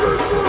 Let's go.